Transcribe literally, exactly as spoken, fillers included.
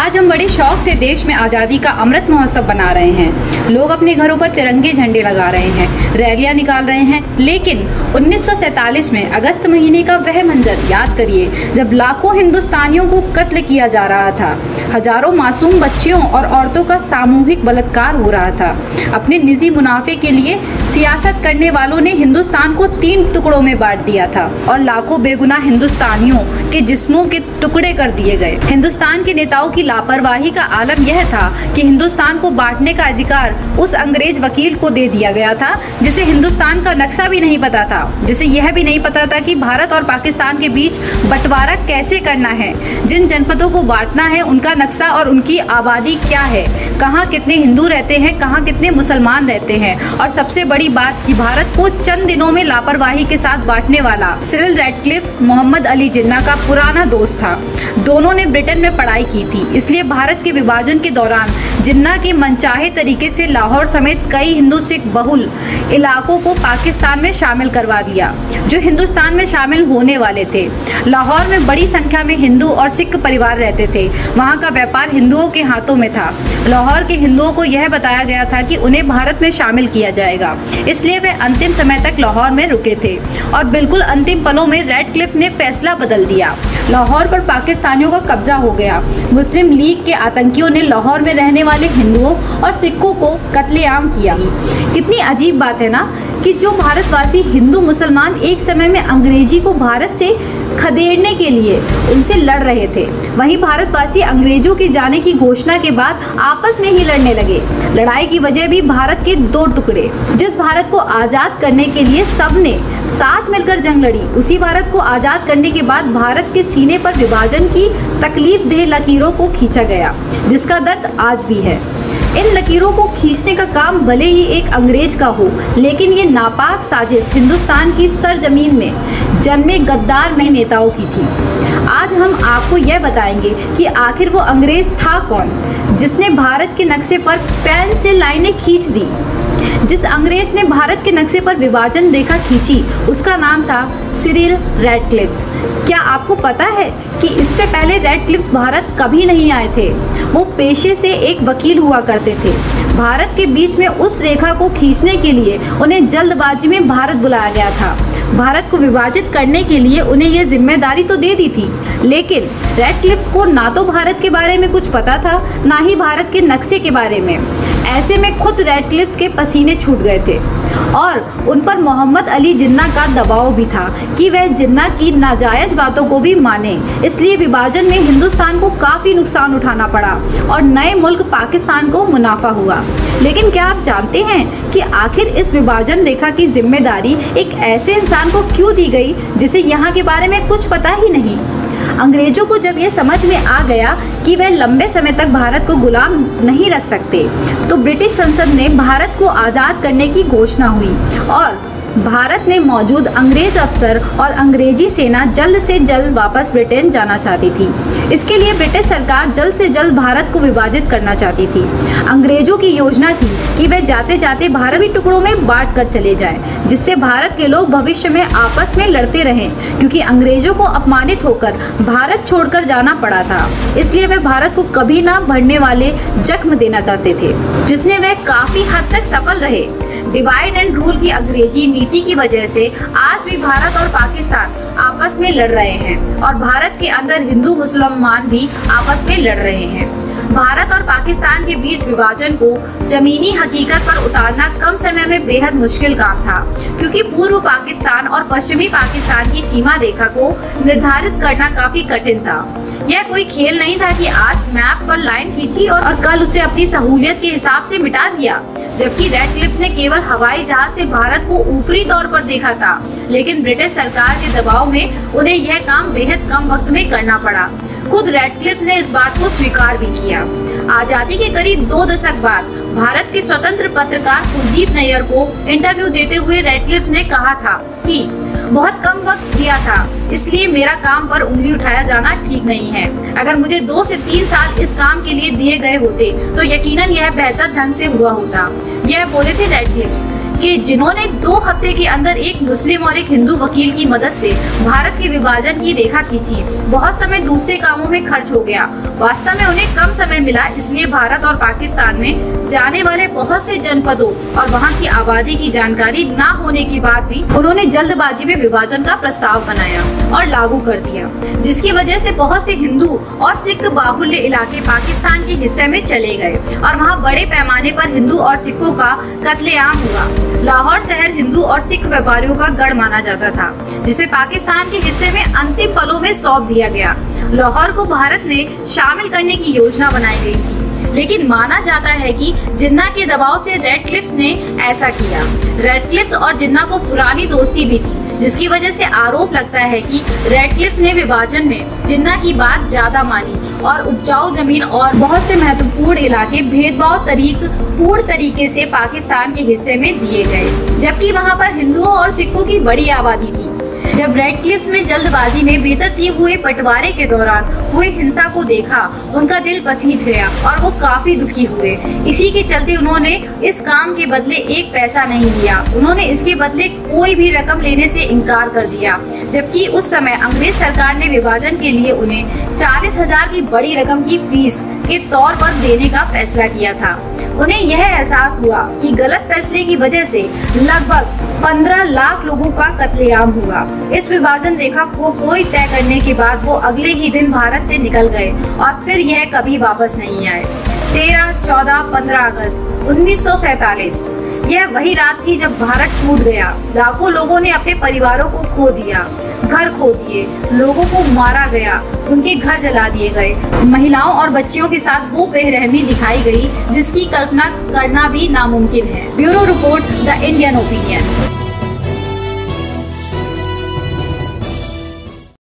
आज हम बड़े शौक से देश में आज़ादी का अमृत महोत्सव बना रहे हैं। लोग अपने घरों पर तिरंगे झंडे लगा रहे हैं, रैलियां निकाल रहे हैं, लेकिन उन्नीस सौ सैंतालीस में अगस्त महीने का वह मंजर याद करिए जब लाखों हिंदुस्तानियों को कत्ल किया जा रहा था। हजारों मासूम बच्चियों और औरतों का सामूहिक बलात्कार हो रहा था। अपने निजी मुनाफे के लिए सियासत करने वालों ने हिंदुस्तान को तीन टुकड़ों में बांट दिया था और लाखों बेगुनाह हिंदुस्तानियों के जिस्मों के टुकड़े कर दिए गए। हिंदुस्तान के नेताओं की लापरवाही का आलम यह था कि हिंदुस्तान को बांटने का अधिकार उस अंग्रेज वकील को दे दिया गया था जिसे हिंदुस्तान का नक्शा भी नहीं पता था, जिसे यह भी नहीं पता था कि भारत और पाकिस्तान के बीच बंटवारा कैसे करना है, जिन जनपदों को बांटना है उनका नक्शा और उनकी आबादी क्या है, कहाँ कितने हिंदू रहते हैं, कहाँ कितने मुसलमान रहते हैं, और सबसे बड़ी बात कि भारत को चंद दिनों में लापरवाही के साथ बांटने वाला सिरिल रैटक्लिफ मोहम्मद अली जिन्ना का पुराना दोस्त था। दोनों ने ब्रिटेन में पढ़ाई की थी, इसलिए भारत के विभाजन के दौरान जिन्ना के मनचाहे तरीके से लाहौर समेत कई हिंदू सिख बहुल इलाकों को पाकिस्तान में शामिल करवा दिया जो हिंदुस्तान में शामिल होने वाले थे। लाहौर में बड़ी संख्या में हिंदू और सिख परिवार रहते थे। वहाँ का व्यापार हिंदुओं के हाथों में था। लाहौर के हिंदुओं को यह बताया गया था कि उन्हें भारत में शामिल किया जाएगा, इसलिए वे अंतिम समय तक लाहौर में रुके थे और बिल्कुल अंतिम पलों में रैटक्लिफ ने फैसला बदल दिया। लाहौर पर पाकिस्तानियों का कब्जा हो गया। मुस्लिम लीग के आतंकियों ने लाहौर में रहने वाले हिंदुओं और सिखों को कत्लेआम किया। कितनी अजीब बात है ना कि जो भारतवासी हिंदू मुसलमान एक समय में अंग्रेजी को भारत से खदेड़ने के लिए उनसे लड़ रहे थे, वहीं भारतवासी अंग्रेजों के जाने की घोषणा के बाद आपस में ही लड़ने लगे। लड़ाई की वजह भी भारत के दो टुकड़े। जिस भारत को आज़ाद करने के लिए सबने साथ मिलकर जंग लड़ी, उसी भारत को आज़ाद करने के बाद भारत के सीने पर विभाजन की तकलीफ देह लकीरों को खींचा गया, जिसका दर्द आज भी है। इन लकीरों को खींचने का काम भले ही एक अंग्रेज का हो, लेकिन ये नापाक साजिश हिंदुस्तान की सरजमीन में जन्मे गद्दार में नेताओं की थी। आज हम आपको यह बताएंगे कि आखिर वो अंग्रेज था कौन जिसने भारत के नक्शे पर पेन से लाइनें खींच दी। जिस अंग्रेज ने भारत के नक्शे पर विभाजन रेखा खींची उसका नाम था सिरिल रैटक्लिफ। क्या आपको पता है कि इससे पहले रैटक्लिफ भारत कभी नहीं आए थे। वो पेशे से एक वकील हुआ करते थे। भारत के बीच में उस रेखा को खींचने के लिए उन्हें जल्दबाजी में भारत बुलाया गया था। भारत को विभाजित करने के लिए उन्हें यह जिम्मेदारी तो दे दी थी, लेकिन रैटक्लिफ को ना तो भारत के बारे में कुछ पता था, ना ही भारत के नक्शे के बारे में। ऐसे में खुद रैटक्लिफ के पसीने छूट गए थे और उन पर मोहम्मद अली जिन्ना का दबाव भी था कि वह जिन्ना की नाजायज बातों को भी माने। इसलिए विभाजन में हिंदुस्तान को काफ़ी नुकसान उठाना पड़ा और नए मुल्क पाकिस्तान को मुनाफा हुआ। लेकिन क्या आप जानते हैं कि आखिर इस विभाजन रेखा की जिम्मेदारी एक ऐसे इंसान को क्यों दी गई जिसे यहाँ के बारे में कुछ पता ही नहीं। अंग्रेजों को जब ये समझ में आ गया कि वह लंबे समय तक भारत को गुलाम नहीं रख सकते, तो ब्रिटिश संसद में भारत को आज़ाद करने की घोषणा हुई और भारत में मौजूद अंग्रेज अफसर और अंग्रेजी सेना जल्द से जल्द वापस ब्रिटेन जाना चाहती थी। इसके लिए ब्रिटिश सरकार जल्द से जल्द भारत को विभाजित करना चाहती थी। अंग्रेजों की योजना थी कि वे जाते जाते भारत भी टुकड़ों में बांट कर चले जाएं, जिससे भारत के लोग भविष्य में आपस में लड़ते रहें, क्योंकि अंग्रेजों को अपमानित होकर भारत छोड़कर जाना पड़ा था। इसलिए वे भारत को कभी ना भरने वाले जख्म देना चाहते थे, जिसने वे काफ़ी हद तक सफल रहे। डिवाइड एंड रूल की अंग्रेजी नीति की वजह से आज भी भारत और पाकिस्तान आपस में लड़ रहे हैं और भारत के अंदर हिंदू मुसलमान भी आपस में लड़ रहे हैं। भारत और पाकिस्तान के बीच विभाजन को जमीनी हकीकत पर उतारना कम समय में बेहद मुश्किल काम था, क्योंकि पूर्व पाकिस्तान और पश्चिमी पाकिस्तान की सीमा रेखा को निर्धारित करना काफी कठिन था। यह कोई खेल नहीं था कि आज मैप पर लाइन खींची और, और कल उसे अपनी सहूलियत के हिसाब से मिटा दिया। जबकि रैटक्लिफ ने केवल हवाई जहाज से भारत को ऊपरी तौर पर देखा था, लेकिन ब्रिटिश सरकार के दबाव में उन्हें यह काम बेहद कम वक्त में करना पड़ा। खुद रैटक्लिफ ने इस बात को स्वीकार भी किया। आजादी के करीब दो दशक बाद भारत के स्वतंत्र पत्रकार कुलदीप नायर को इंटरव्यू देते हुए रैटक्लिफ ने कहा था कि बहुत कम वक्त दिया था, इसलिए मेरा काम पर उंगली उठाया जाना ठीक नहीं है। अगर मुझे दो से तीन साल इस काम के लिए दिए गए होते तो यकीनन यह बेहतर ढंग से हुआ होता। यह बोले थे रैटक्लिफ। कि जिन्होंने दो हफ्ते के अंदर एक मुस्लिम और एक हिंदू वकील की मदद से भारत के विभाजन की रेखा खींची। बहुत समय दूसरे कामों में खर्च हो गया। वास्तव में उन्हें कम समय मिला, इसलिए भारत और पाकिस्तान में जाने वाले बहुत से जनपदों और वहाँ की आबादी की जानकारी न होने के बाद भी उन्होंने जल्दबाजी में विभाजन का प्रस्ताव बनाया और लागू कर दिया, जिसकी वजह से बहुत से हिंदू और सिख बाहुल्य इलाके पाकिस्तान के हिस्से में चले गए और वहाँ बड़े पैमाने पर हिंदू और सिखों का कत्लेआम हुआ। लाहौर शहर हिंदू और सिख व्यापारियों का गढ़ माना जाता था, जिसे पाकिस्तान के हिस्से में अंतिम पलों में सौंप दिया गया। लाहौर को भारत में शामिल करने की योजना बनाई गई थी, लेकिन माना जाता है कि जिन्ना के दबाव से रैडक्लिफ ने ऐसा किया। रैडक्लिफ और जिन्ना को पुरानी दोस्ती भी थी, जिसकी वजह से आरोप लगता है कि रैडक्लिफ ने विभाजन में जिन्ना की बात ज्यादा मानी और उपजाऊ जमीन और बहुत से महत्वपूर्ण इलाके भेदभाव तरीक पूर्ण तरीके से पाकिस्तान के हिस्से में दिए गए, जबकि वहाँ पर हिंदुओं और सिखों की बड़ी आबादी थी। जब रैडक्लिफ ने जल्दबाजी में बेतरतीब हुए बंटवारे के दौरान हुए हिंसा को देखा, उनका दिल पसीज गया और वो काफी दुखी हुए। इसी के चलते उन्होंने इस काम के बदले एक पैसा नहीं लिया। उन्होंने इसके बदले कोई भी रकम लेने से इनकार कर दिया, जबकि उस समय अंग्रेज सरकार ने विभाजन के लिए उन्हें चालीस हजार की बड़ी रकम की फीस के तौर पर देने का फैसला किया था। उन्हें यह एहसास हुआ कि गलत फैसले की वजह से लगभग पंद्रह लाख लोगों का कत्लेआम हुआ। इस विभाजन रेखा को कोई तय करने के बाद वो अगले ही दिन भारत से निकल गए और फिर यह कभी वापस नहीं आए। तेरह, चौदह, पंद्रह अगस्त उन्नीस सौ सैतालीस यह वही रात थी जब भारत टूट गया। लाखों लोगों ने अपने परिवारों को खो दिया, घर खो दिए, लोगों को मारा गया, उनके घर जला दिए गए। महिलाओं और बच्चियों के साथ वो बेरहमी दिखाई गई जिसकी कल्पना करना भी नामुमकिन है। Bureau report, the Indian opinion.